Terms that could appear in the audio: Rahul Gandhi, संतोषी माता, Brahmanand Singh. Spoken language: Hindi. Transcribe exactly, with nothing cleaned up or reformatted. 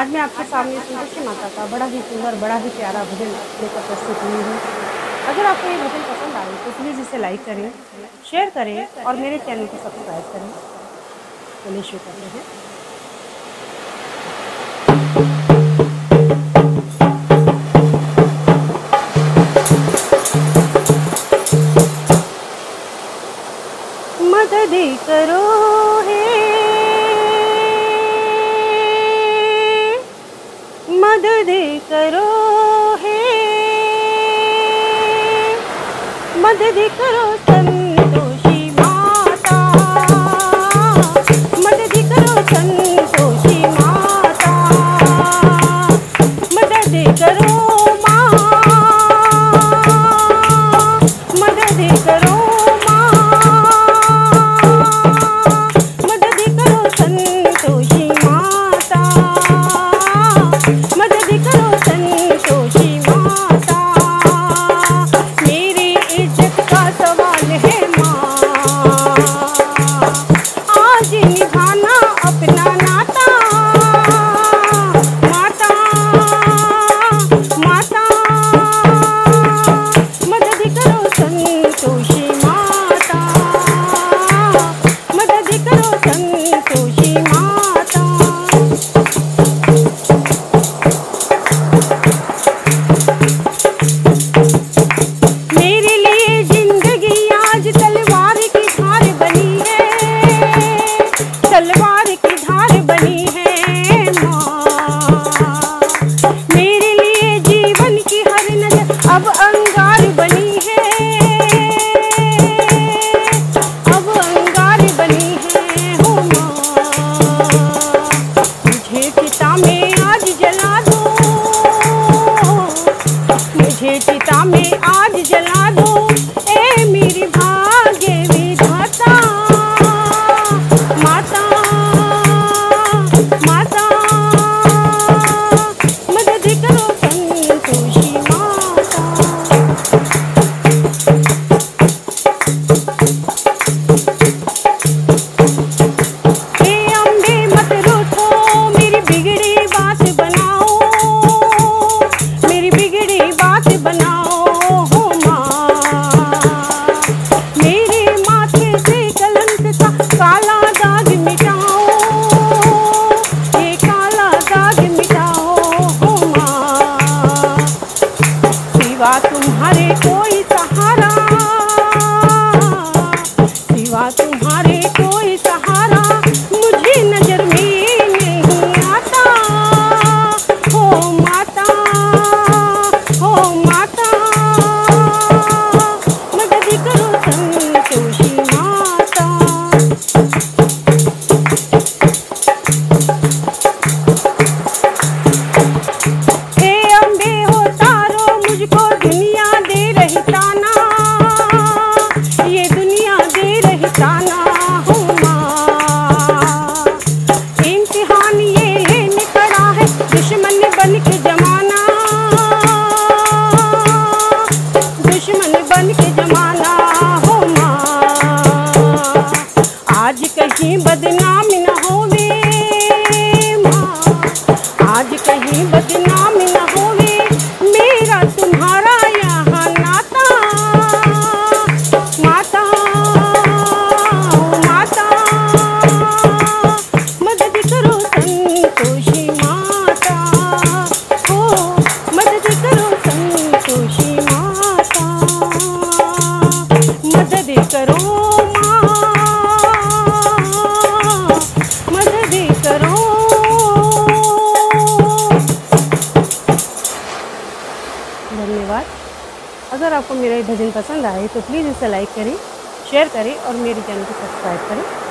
आज मैं आपके सामने संतोषी माता का बड़ा ही सुंदर बड़ा ही प्यारा भजन लेकर प्रस्तुत हुई हूँ। अगर आपको ये भजन पसंद आए तो प्लीज़ इसे लाइक करें, शेयर करें और मेरे चैनल को सब्सक्राइब करें। चलिए शुरू करते हैं। मदद करो हे, मदद करो हे, मदद करो संतोषी माता, मदद करो संतोषी माता, मदद करो माँ, मदद करो तुम्हारे कोई सहारा, सिवा तुम्हारे कोई सहारा मुझे नजर में नहीं आता। हो माता, हो माता, मदद करो संतोषी माता। हे अम्बे हो तारो, मुझको कहीं बदनाम न होवे माँ, आज कहीं बदनाम न होवे, मेरा तुम्हारा यहाँ नाता। माता, माता, मदद करो संतोषी माता, हो मदद करो संतोषी माता, मदद करो धन्यवाद। अगर आपको मेरा ये भजन पसंद आए तो प्लीज़ इसे लाइक करें, शेयर करें और मेरे चैनल को सब्सक्राइब करें।